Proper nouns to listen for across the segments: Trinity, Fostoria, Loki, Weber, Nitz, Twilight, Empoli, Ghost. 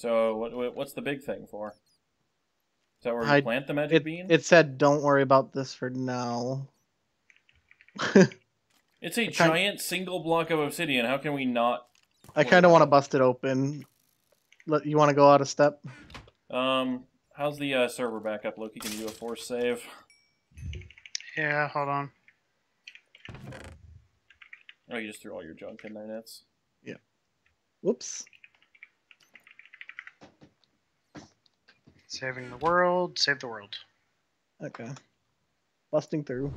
So what's the big thing for? Is that where we plant the magic bean? It said, don't worry about this for now. It's a giant single block of obsidian. How can we not... I kind of want to bust it open. You want to go out a step? How's the server backup, Loki? Can you do a force save? Yeah, hold on. Oh, you just threw all your junk in there, Nitz. Yeah. Whoops. Saving the world. Save the world. Okay. Busting through.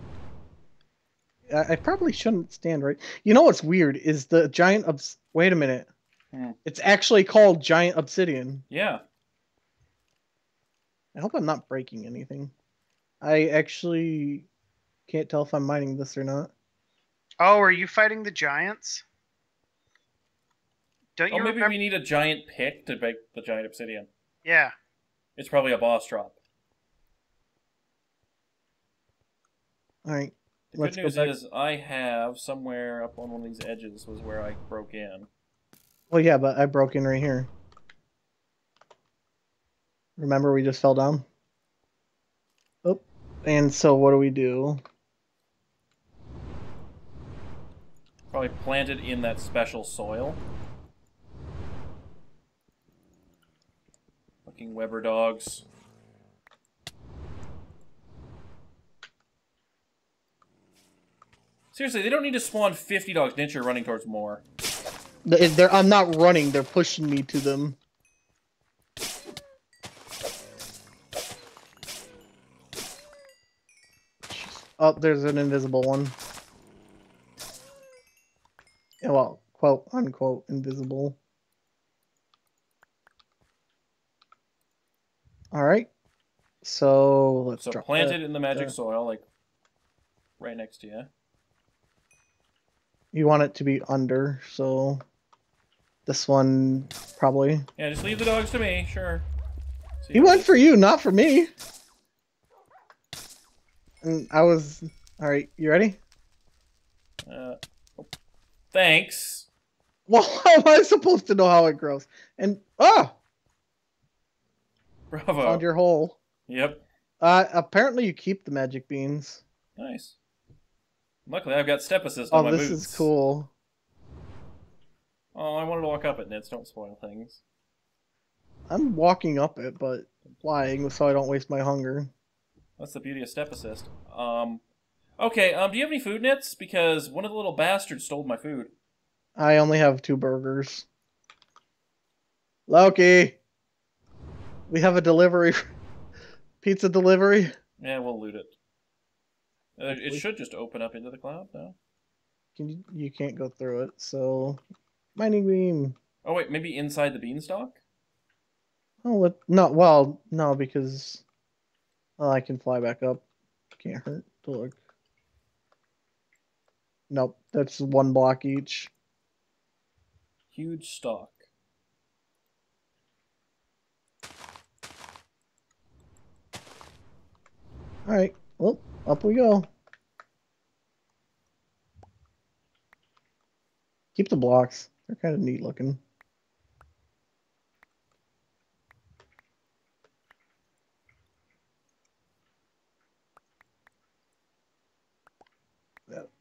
I probably shouldn't stand right. You know what's weird is the giant obs... Wait a minute. It's actually called giant obsidian. Yeah. I hope I'm not breaking anything. I actually can't tell if I'm mining this or not. Oh, are you fighting the giants? Don't you remember? Maybe we need a giant pick to make the giant obsidian. Yeah. It's probably a boss drop. All right. The good news is I have somewhere up on one of these edges was where I broke in. Well, yeah, but I broke in right here. Remember, we just fell down? Oh, and so what do we do? Probably plant it in that special soil. Fucking Weber dogs. Seriously, they don't need to spawn 50 dogs. Nitz, you're running towards more. I'm not running. They're pushing me to them. Oh, there's an invisible one. Yeah, well, quote, unquote, invisible. All right. So let's drop plant it in the magic soil, like right next to you. You want it to be under, so this one probably. Yeah, just leave the dogs to me, sure. He went for you, not for me. And I was... Alright, you ready? Thanks. Well, how am I supposed to know how it grows? And... Oh! Bravo. Found your hole. Yep. Apparently you keep the magic beans. Nice. Luckily, I've got step assist on my boots. Oh, this is cool. Oh, I wanted to walk up it, Nitz. Don't spoil things. I'm walking up it, but flying so I don't waste my hunger. That's the beauty of step assist. Okay, do you have any food, Nitz? Because one of the little bastards stole my food. I only have 2 burgers. Loki! We have a delivery. Pizza delivery. Yeah, we'll loot it. It should just open up into the cloud, though. You can't go through it, so... Mining beam! Oh, wait, maybe inside the beanstalk? Oh, no, well, no, because... Oh, I can fly back up. Can't hurt to look. Nope, that's 1 block each. Huge stalk. Alright, well... Up we go. Keep the blocks. They're kind of neat looking.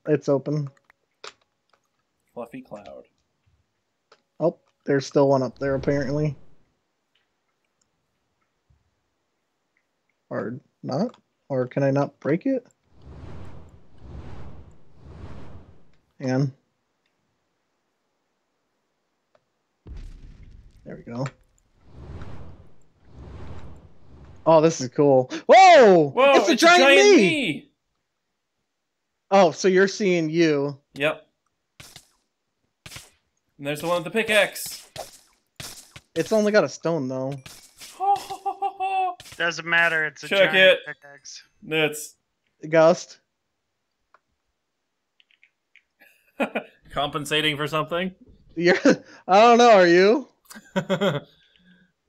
It's open. Fluffy cloud. Oh, there's still one up there apparently. Or not. Or can I not break it? Hang on. There we go. Oh, this is cool. Whoa! Whoa, it's a giant me! Oh, so you're seeing you. Yep. And there's the one with the pickaxe. It's only got a stone, though. Doesn't matter, it's a giant pickaxe. Nitz. Ghost. Compensating for something? I don't know, are you?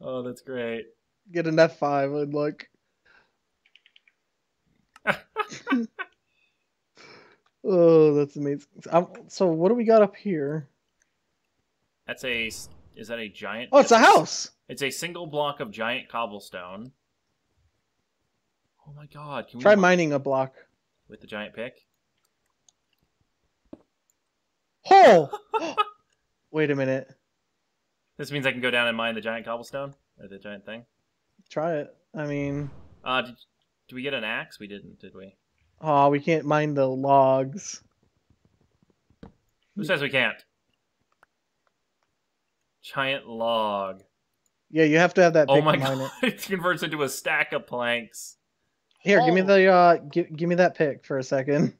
Oh, that's great. Get an F5 and look. Oh, that's amazing. So what do we got up here? Is that a giant? Oh, it's a house! It's a single block of giant cobblestone. Oh my god. Can we try mining a block? With the giant pick? Hole! Wait a minute. This means I can go down and mine the giant cobblestone? Or the giant thing? Try it. I mean... did we get an axe? We didn't, did we? Aw, we can't mine the logs. Who says we can't? Giant log. Yeah, you have to have that pick. Oh my god, it converts into a stack of planks. Here, give me the give me that pick for a second.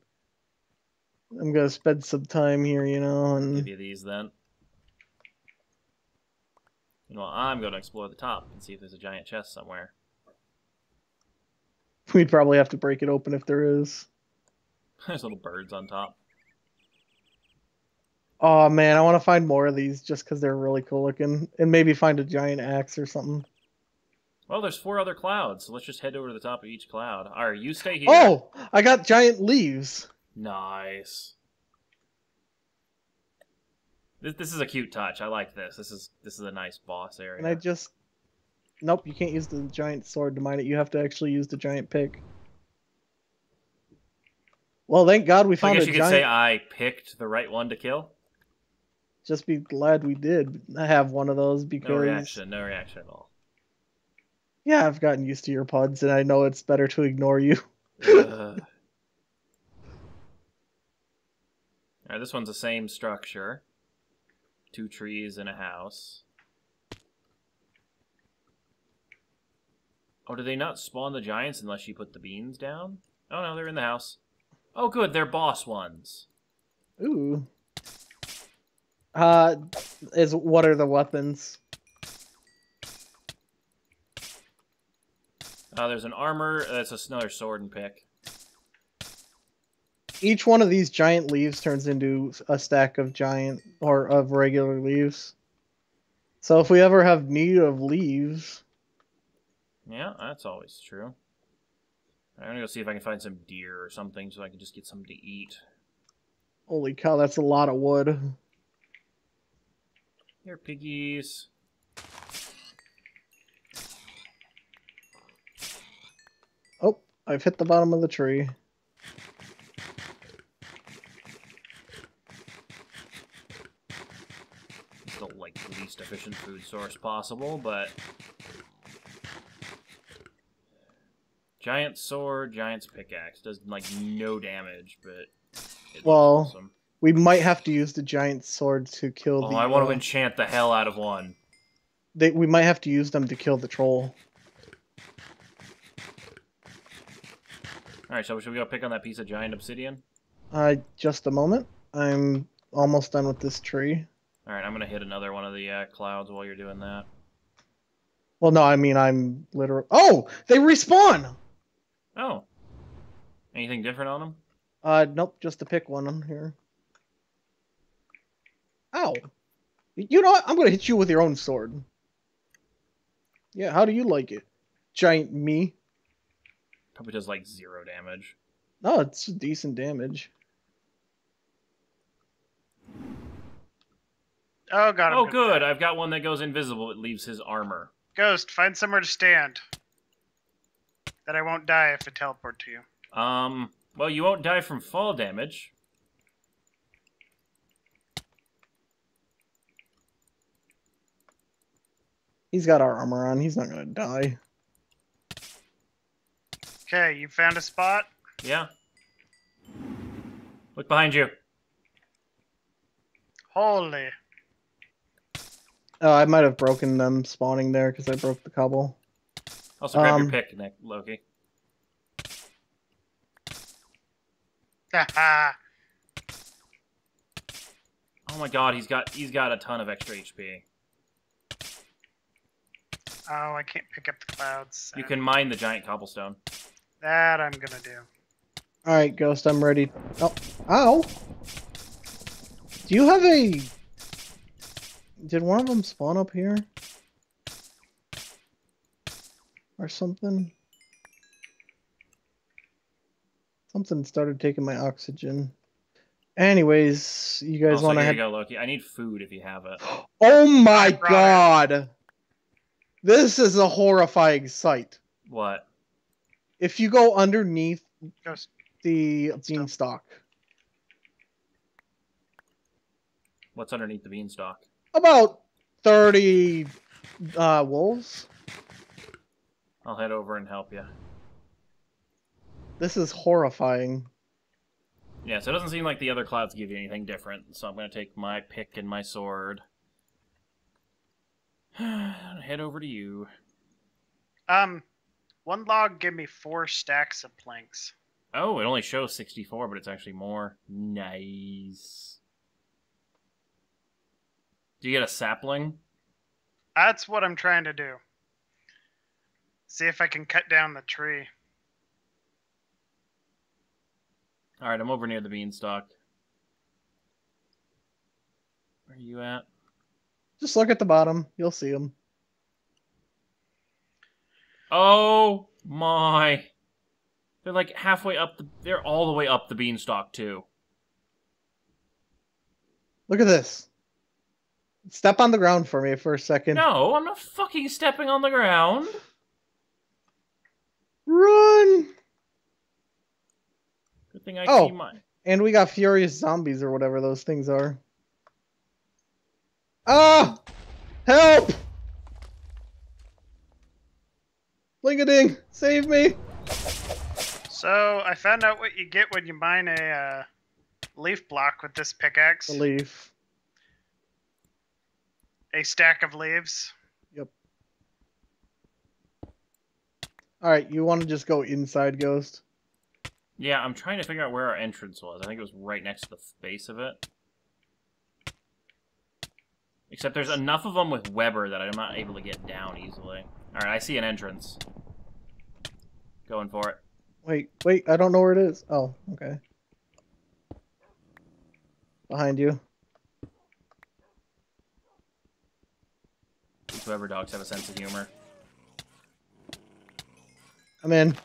I'm gonna spend some time here, you know, and give you these then. You know, I'm gonna explore the top and see if there's a giant chest somewhere. We'd probably have to break it open if there is. There's little birds on top. Oh man, I want to find more of these just because they're really cool looking. And maybe find a giant axe or something. Well, there's 4 other clouds, so let's just head over to the top of each cloud. Alright, you stay here. Oh! I got giant leaves! Nice. This is a cute touch. I like this. This is a nice boss area. And I just... Nope, you can't use the giant sword to mine it. You have to actually use the giant pick. Well, thank God we found a giant... I guess you could say I picked the right one to kill? Just be glad we did have one of those because... no reaction at all. Yeah, I've gotten used to your puns, and I know it's better to ignore you. Alright, this one's the same structure. 2 trees and a house. Oh, do they not spawn the giants unless you put the beans down? Oh no, they're in the house. Oh good, they're boss ones. Ooh. What are the weapons? There's an armor. That's another sword and pick. Each one of these giant leaves turns into a stack of regular leaves. So if we ever have need of leaves... Yeah, that's always true. I'm gonna go see if I can find some deer or something so I can just get something to eat. Holy cow, that's a lot of wood. Here, piggies. Oh, I've hit the bottom of the tree. It's the least efficient food source possible, but... Giant sword, giant's pickaxe. Does, like, no damage, but... It looks awesome. We might have to use the giant sword to kill the... Oh, I want to enchant the hell out of one. We might have to use them to kill the troll. Alright, so should we go pick on that piece of giant obsidian? Just a moment. I'm almost done with this tree. Alright, I'm gonna hit another one of the clouds while you're doing that. Well, no, I mean, I'm literally... Oh! They respawn! Oh. Anything different on them? Nope, just to pick one on here. Ow. You know what? I'm gonna hit you with your own sword. Yeah, how do you like it? Giant me. Probably does, like, 0 damage. No, it's decent damage. Oh, god. Oh, good. I've got one that goes invisible. It leaves his armor. Ghost, find somewhere to stand. That I won't die if I teleport to you. Well, you won't die from fall damage. He's got our armor on. He's not going to die. Okay, you found a spot? Yeah. Look behind you. Holy. Oh, I might have broken them spawning there because I broke the cobble. Also, grab your pick, Nick, Loki. Oh my god, he's got a ton of extra HP. Oh, I can't pick up the clouds. You can mine the giant cobblestone. That I'm gonna do. Alright, Ghost, I'm ready. Oh. Ow! Do you have a... Did one of them spawn up here? Or something? Something started taking my oxygen. Anyways, you guys want to... Here you go, Loki. I need food if you have it. Oh my god! This is a horrifying sight. What? If you go underneath the beanstalk. What's underneath the beanstalk? About 30 wolves. I'll head over and help you. This is horrifying. Yeah, so it doesn't seem like the other clouds give you anything different, so I'm going to take my pick and my sword. Head over to you. One log gave me 4 stacks of planks. Oh, it only shows 64, but it's actually more. Nice. Do you get a sapling? That's what I'm trying to do. See if I can cut down the tree. Alright, I'm over near the beanstalk. Where are you at? Just look at the bottom. You'll see them. Oh my. They're like halfway up the... They're all the way up the beanstalk, too. Look at this. Step on the ground for me for a second. No, I'm not fucking stepping on the ground. Run! Good thing I see mine. And we got furious zombies or whatever those things are. Ah! Help! Bling-a-ding! Save me! So, I found out what you get when you mine a leaf block with this pickaxe. A leaf. A stack of leaves. Yep. Alright, you want to just go inside, Ghost? Yeah, I'm trying to figure out where our entrance was. I think it was right next to the base of it. Except there's enough of them with Weber that I'm not able to get down easily. Alright, I see an entrance. Going for it. Wait, I don't know where it is. Oh, okay. Behind you. These Weber dogs have a sense of humor. I'm in.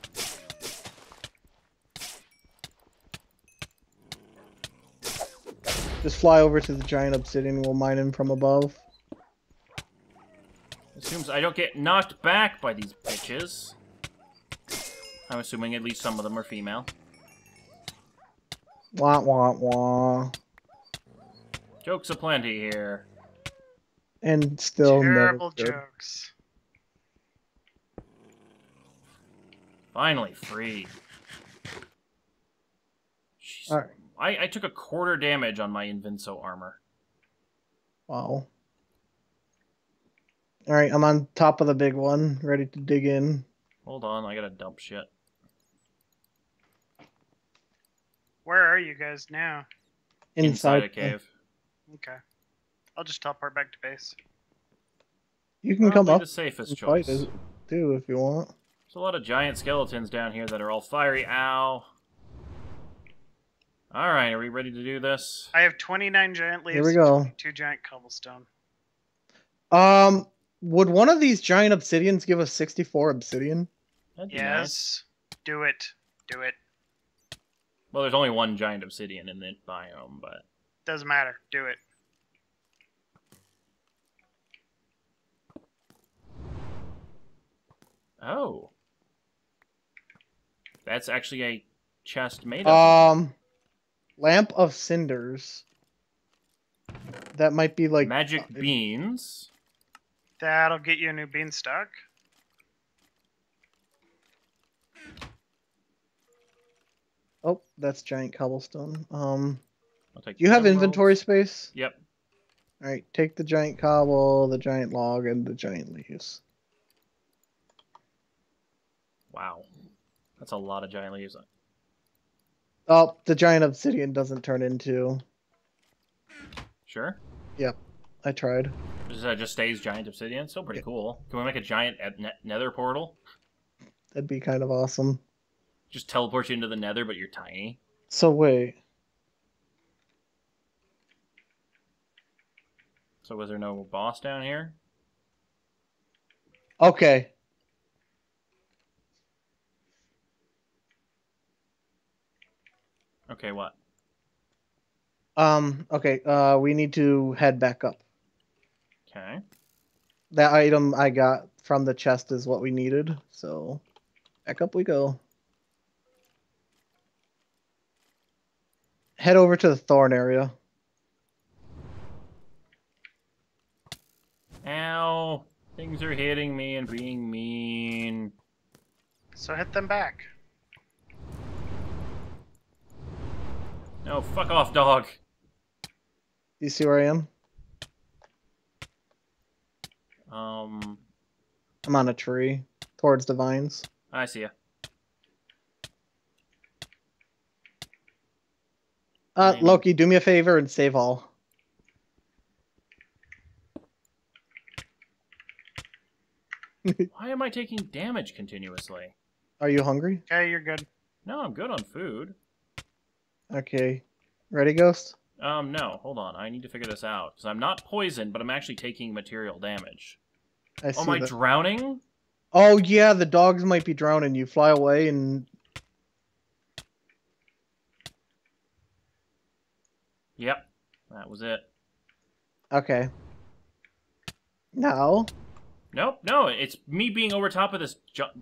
Just fly over to the giant obsidian, we'll mine him from above. Assumes I don't get knocked back by these bitches. I'm assuming at least some of them are female. Wah, wah, wah. Jokes aplenty here. And still terrible jokes. Finally free. Alright. I took a quarter damage on my Invinso armor. Wow. Alright, I'm on top of the big one, ready to dig in. Hold on, I gotta dump shit. Where are you guys now? Inside a cave. Okay. I'll just teleport back to base. You can come up. The safest choice. Fight too, if you want. There's a lot of giant skeletons down here that are all fiery. Ow. Alright, are we ready to do this? I have 29 giant leaves. Here we go. 2 giant cobblestone. Would one of these giant obsidians give us 64 obsidian? That'd be nice. Do it. Do it. Well, there's only one giant obsidian in the biome, but... Doesn't matter. Do it. Oh. That's actually a chest made of... Lamp of cinders. That might be like... Magic beans. That'll get you a new beanstalk. Oh, that's giant cobblestone. I'll take you have inventory space? Yep. Alright, take the giant cobble, the giant log, and the giant leaves. Wow. That's a lot of giant leaves. Oh, the giant obsidian doesn't turn into... Sure? Yep, I tried. Just stays giant obsidian? Still pretty cool. Can we make a giant nether portal? That'd be kind of awesome. Just teleport you into the nether, but you're tiny? So wait. So was there no boss down here? Okay. Okay, what? Okay, we need to head back up. Okay. That item I got from the chest is what we needed, so back up we go. Head over to the thorn area. Ow. Things are hitting me and being mean. So hit them back. No, fuck off, dog. You see where I am? I'm on a tree towards the vines. I see ya. Loki, do me a favor and save all. Why am I taking damage continuously? Are you hungry? Okay, you're good. No, I'm good on food. Okay. Ready, Ghost? No. Hold on. I need to figure this out. Because I'm not poisoned, but I'm actually taking material damage. I see. Oh, am I drowning? Oh, yeah. The dogs might be drowning. You fly away and... Yep. That was it. Okay. Now... Nope, no, it's me being over top of this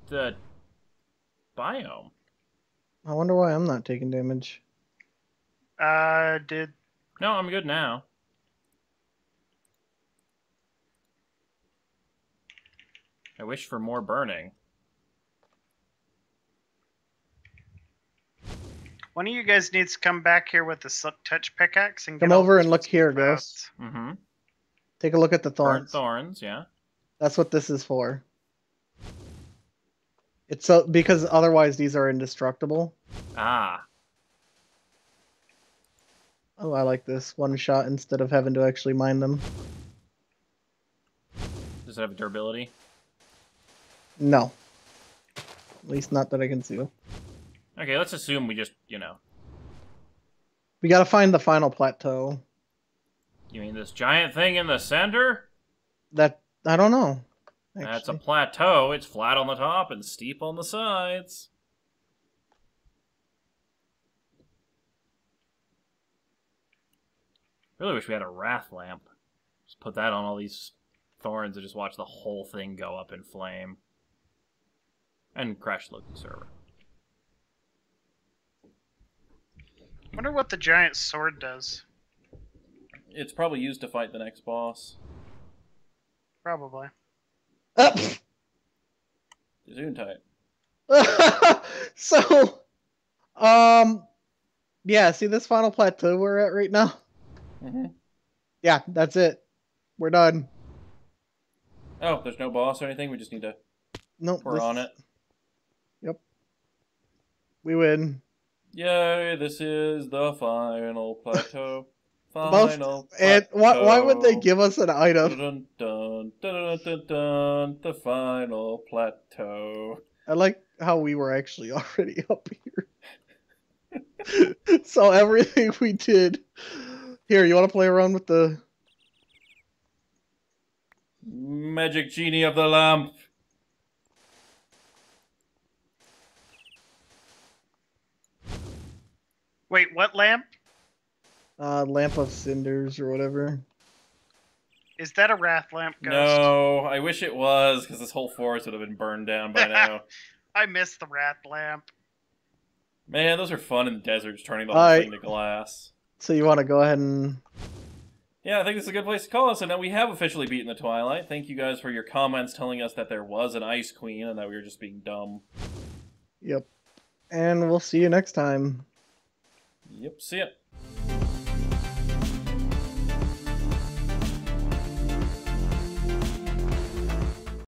the biome. I wonder why I'm not taking damage. No, I'm good now. I wish for more burning. One of you guys needs to come back here with the slip touch pickaxe and get come over and look here, Ghost. Mm-hmm. Take a look at the thorns. Thorns, yeah. That's what this is for. It's so because otherwise these are indestructible. Ah. Oh, I like this. One shot instead of having to actually mine them. Does it have durability? No. At least not that I can see. Okay, let's assume we just, you know. We gotta find the final plateau. You mean this giant thing in the center? That... I don't know. Actually. That's a plateau. It's flat on the top and steep on the sides. Really wish we had a wrath lamp. Just put that on all these thorns and just watch the whole thing go up in flame. And crash Loki's server. I wonder what the giant sword does. It's probably used to fight the next boss. Probably. Up. Zoom tight. So, yeah. See this final plateau we're at right now. Mm-hmm. Yeah, that's it. We're done. Oh, there's no boss or anything. We just need to. Nope. We're on it. Yep. We win. Yay! This is the final plateau. And why would they give us an item? Dun, dun, dun, dun, dun, dun, the final plateau. I like how we were actually already up here. So everything we did... Here, you want to play around with the... Magic genie of the lamp. Wait, what lamp? Lamp of Cinders or whatever. Is that a wrath lamp, Ghost? No, I wish it was, because this whole forest would have been burned down by now. I miss the wrath lamp. Man, those are fun in the deserts, turning the whole thing to glass. So you want to go ahead and... Yeah, I think this is a good place to call us, and now we have officially beaten the Twilight. Thank you guys for your comments telling us that there was an Ice Queen and that we were just being dumb. Yep. And we'll see you next time. Yep, see ya.